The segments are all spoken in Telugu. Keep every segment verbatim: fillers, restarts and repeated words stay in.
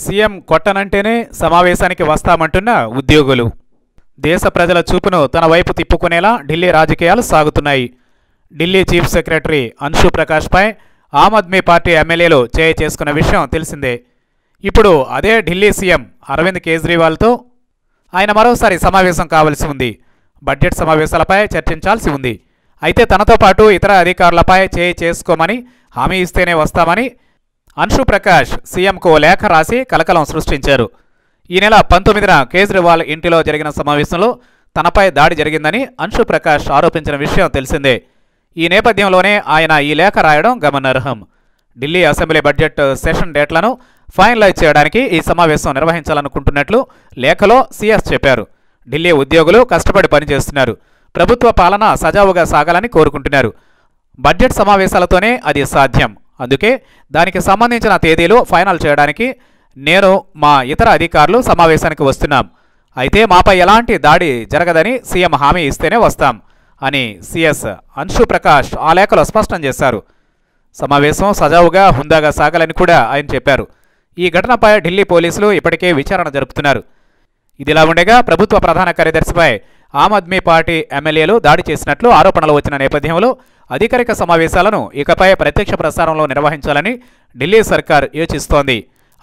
సీఎం కొట్టనంటేనే సమావేశానికి వస్తామంటున్న ఉద్యోగులు. దేశ ప్రజల చూపును తన వైపు తిప్పుకునేలా ఢిల్లీ రాజకీయాలు సాగుతున్నాయి. ఢిల్లీ చీఫ్ సెక్రటరీ అన్షు ప్రకాష్పై ఆమ్ ఆద్మీ పార్టీ ఎమ్మెల్యేలు చేయి చేసుకున్న విషయం తెలిసిందే. ఇప్పుడు అదే ఢిల్లీ సీఎం అరవింద్ కేజ్రీవాల్తో ఆయన మరోసారి సమావేశం కావాల్సి ఉంది. బడ్జెట్ సమావేశాలపై చర్చించాల్సి ఉంది. అయితే తనతో పాటు ఇతర అధికారులపై చేయి చేసుకోమని హామీ ఇస్తేనే వస్తామని అన్షు ప్రకాష్ సీఎంకు లేఖ రాసి కలకలం సృష్టించారు. ఈ నెల పంతొమ్మిదిన కేజ్రీవాల్ ఇంటిలో జరిగిన సమావేశంలో తనపై దాడి జరిగిందని అన్షు ప్రకాష్ ఆరోపించిన విషయం తెలిసిందే. ఈ నేపథ్యంలోనే ఆయన ఈ లేఖ రాయడం గమనార్హం. ఢిల్లీ అసెంబ్లీ బడ్జెట్ సెషన్ డేట్లను ఫైనలైజ్ చేయడానికి ఈ సమావేశం నిర్వహించాలనుకుంటున్నట్లు లేఖలో సీఎస్ చెప్పారు. ఢిల్లీ ఉద్యోగులు కష్టపడి పనిచేస్తున్నారు. ప్రభుత్వ పాలన సజావుగా సాగాలని కోరుకుంటున్నారు. బడ్జెట్ సమావేశాలతోనే అది సాధ్యం. అందుకే దానికి సంబంధించిన తేదీలు ఫైనల్ చేయడానికి నేను మా ఇతర అధికారులు సమావేశానికి వస్తున్నాం. అయితే మాపై ఎలాంటి దాడి జరగదని సీఎం హామీ ఇస్తేనే వస్తాం అని సీఎస్ అన్షు ప్రకాష్ ఆ లేఖలో స్పష్టం చేశారు. సమావేశం సజావుగా హుందాగా సాగాలని కూడా ఆయన చెప్పారు. ఈ ఘటనపై ఢిల్లీ పోలీసులు ఇప్పటికే విచారణ జరుపుతున్నారు. ఇదిలా ఉండగా ప్రభుత్వ ప్రధాన కార్యదర్శిపై ఆమ్ ఆద్మీ పార్టీ ఎమ్మెల్యేలు దాడి చేసినట్లు ఆరోపణలు వచ్చిన నేపథ్యంలో అధికారిక సమావేశాలను ఇకపై ప్రత్యక్ష ప్రసారంలో నిర్వహించాలని ఢిల్లీ సర్కార్ యోచిస్తోంది.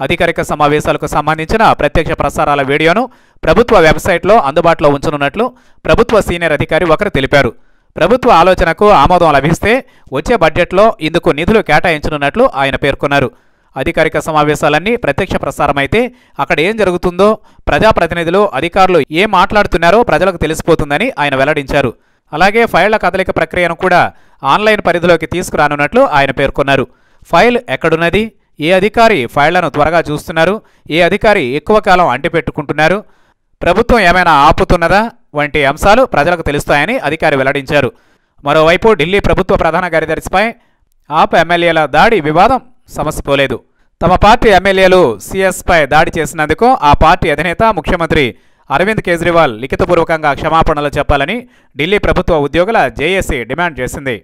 అధికారిక సమావేశాలకు సంబంధించిన ప్రత్యక్ష ప్రసారాల వీడియోను ప్రభుత్వ వెబ్సైట్లో అందుబాటులో ఉంచనున్నట్లు ప్రభుత్వ సీనియర్ అధికారి ఒకరు తెలిపారు. ప్రభుత్వ ఆలోచనకు ఆమోదం లభిస్తే వచ్చే బడ్జెట్లో ఇందుకు నిధులు కేటాయించనున్నట్లు ఆయన పేర్కొన్నారు. అధికారిక సమావేశాలన్నీ ప్రత్యక్ష ప్రసారమైతే అక్కడ ఏం జరుగుతుందో, ప్రజాప్రతినిధులు అధికారులు ఏం మాట్లాడుతున్నారో ప్రజలకు తెలిసిపోతుందని ఆయన వెల్లడించారు. అలాగే ఫైళ్ల కదలిక ప్రక్రియను కూడా ఆన్లైన్ పరిధిలోకి తీసుకురానున్నట్లు ఆయన పేర్కొన్నారు. ఫైల్ ఎక్కడున్నది, ఏ అధికారి ఫైళ్లను త్వరగా చూస్తున్నారు, ఏ అధికారి ఎక్కువ కాలం అంటిపెట్టుకుంటున్నారు, ప్రభుత్వం ఏమైనా ఆపుతున్నదా వంటి అంశాలు ప్రజలకు తెలుస్తాయని అధికారి వెల్లడించారు. మరోవైపు ఢిల్లీ ప్రభుత్వ ప్రధాన కార్యదర్శిపై ఆప్ ఎమ్మెల్యేల దాడి వివాదం సమసిపోలేదు. తమ పార్టీ ఎమ్మెల్యేలు సీఎస్పై దాడి చేసినందుకు ఆ పార్టీ అధినేత ముఖ్యమంత్రి అరవింద్ కేజ్రీవాల్ లిఖితపూర్వకంగా క్షమాపణలు చెప్పాలని ఢిల్లీ ప్రభుత్వ ఉద్యోగుల జేఏసీ డిమాండ్ చేసింది.